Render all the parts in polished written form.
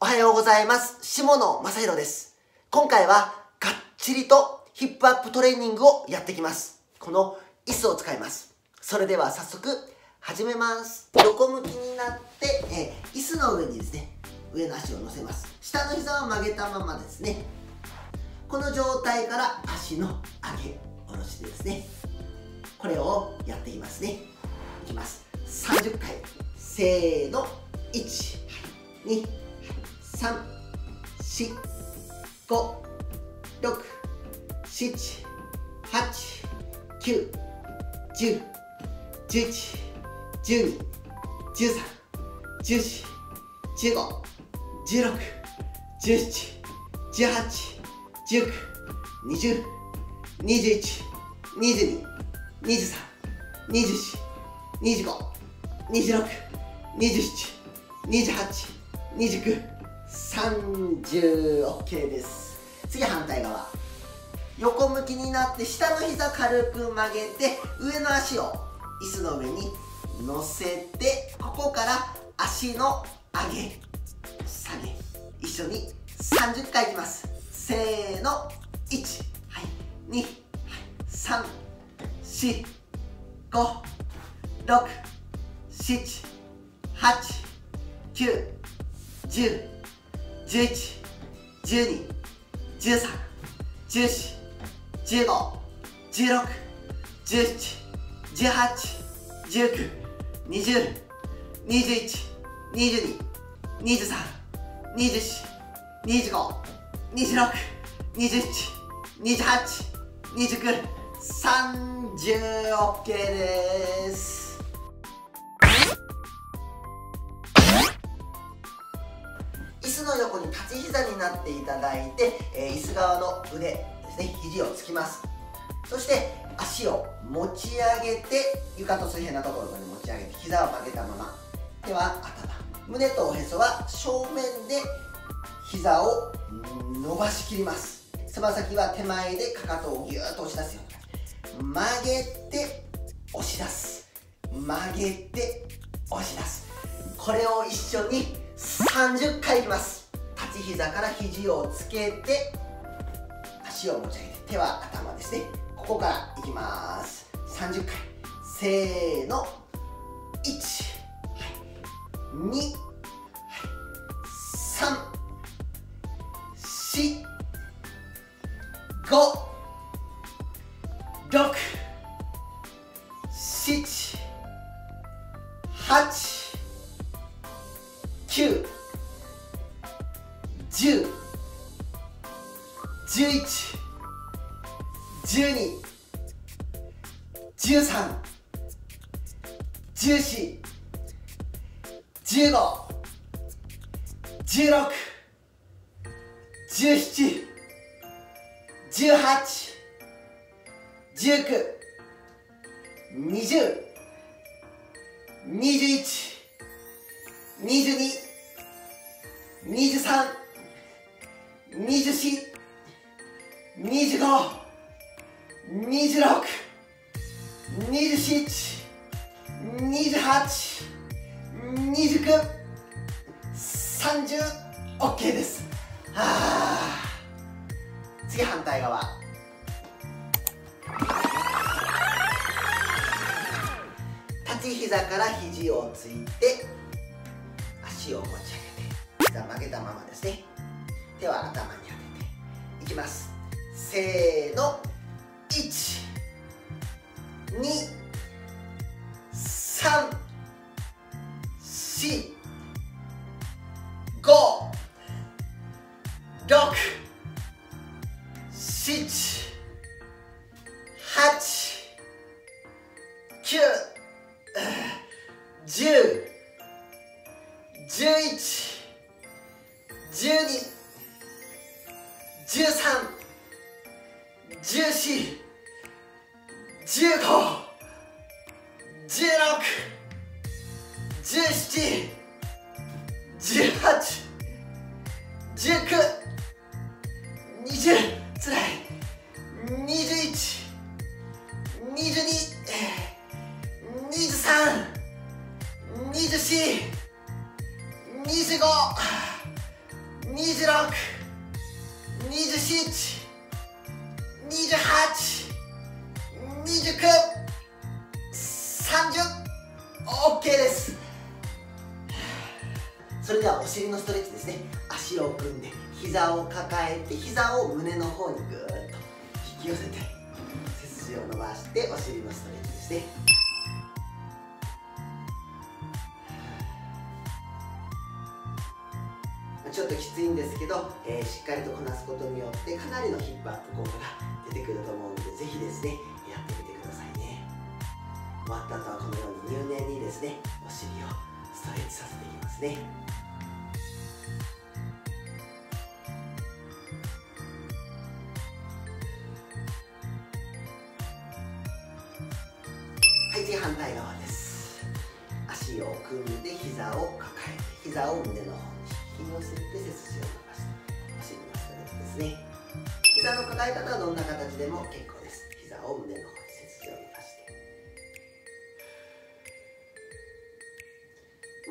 おはようございます。下野正弘です。今回はがっちりとヒップアップトレーニングをやっていきます。この椅子を使います。それでは早速始めます。横向きになって、椅子の上にですね、上の足を乗せます。下の膝は曲げたままですね。この状態から足の上げ下ろしですね。これをやっていきますね。いきます。30回。せーの。1、2、3、4、5、6、7、8、9、10、11、12、13、14、15、16、17、18、19、20、21、22、23、24、25、26、27、28、29、30、OK です。次反対側、横向きになって下の膝軽く曲げて、上の足を椅子の上に乗せて、ここから足の上げ下げ、一緒に30回いきます。せーの。1、はい、2、はい、3、4、5、6、7、8、9、10、11、12、13、14、15、16、17、18、19、20、21、22、23、24、25、26、27、28、29、30、OK です。椅子の横に立ち膝になっていただいて、椅子側の腕ですね、肘をつきます。そして足を持ち上げて、床と水平なところまで持ち上げて、膝を曲げたまま、手は頭、胸とおへそは正面で膝を伸ばしきります。つま先は手前で、かかとをぎゅーっと押し出すような、曲げて押し出す、曲げて押し出す、これを一緒に30回いきます。立ち膝から肘をつけて、足を持ち上げて、手は頭ですね、ここからいきます。30回。せーの。1、はい、2、はい、3、4、5、6、7、8、9、10、11、12、13、14、15、16、17、18、19、20、21、22、23、24、25、26、27、28、29、30、OK です。次反対側。立ち膝から肘をついて、足を持ち上げて。膝曲げたままですね。手は頭に当てていきます。せーの。1、2、3、4、5、6、7、18、19、20、つらい、21、22、23、24、25、26、27、28、29、30、26、27、28、29、30、OK です。それではお尻のストレッチですね。足を組んで膝を抱えて、膝を胸の方にぐーっと引き寄せて、背筋を伸ばしてお尻のストレッチですね。ちょっときついんですけど、しっかりとこなすことによってかなりのヒップアップ効果が出てくると思うので、ぜひですねやってみてくださいね。終わった後はこのように入念にですねお尻をストレッチさせていきますね。はい、次反対側です。足を組んで膝を抱えて、膝を胸の方を背筋を伸ばしてお尻のストレッチですね。膝の抱え方はどんな形でも結構です。膝を胸の方に背筋を伸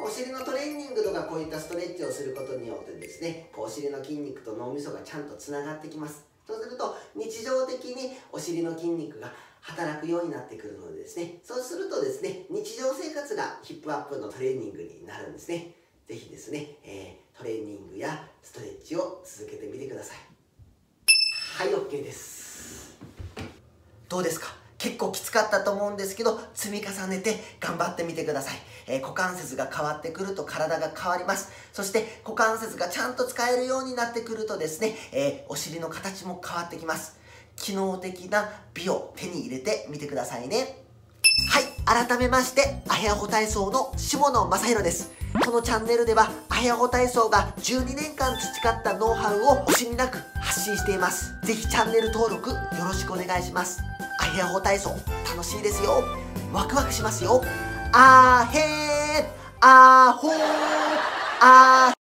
ばして、お尻のトレーニングとかこういったストレッチをすることによってですね、お尻の筋肉と脳みそがちゃんとつながってきます。そうすると日常的にお尻の筋肉が働くようになってくるのでですね、そうするとですね日常生活がヒップアップのトレーニングになるんですね。ぜひですね、トレーニングやストレッチを続けてみてください。はい、OK です。どうですか？結構きつかったと思うんですけど、積み重ねて頑張ってみてください。股関節が変わってくると体が変わります。そして股関節がちゃんと使えるようになってくるとですね、お尻の形も変わってきます。機能的な美を手に入れてみてくださいね。はい、改めまして、アヘアホ体操の下野雅弘です。このチャンネルではアヘアホ体操が12年間培ったノウハウを惜しみなく発信しています。ぜひチャンネル登録よろしくお願いします。アヘアホ体操楽しいですよ。ワクワクしますよ。アヘーアホーアー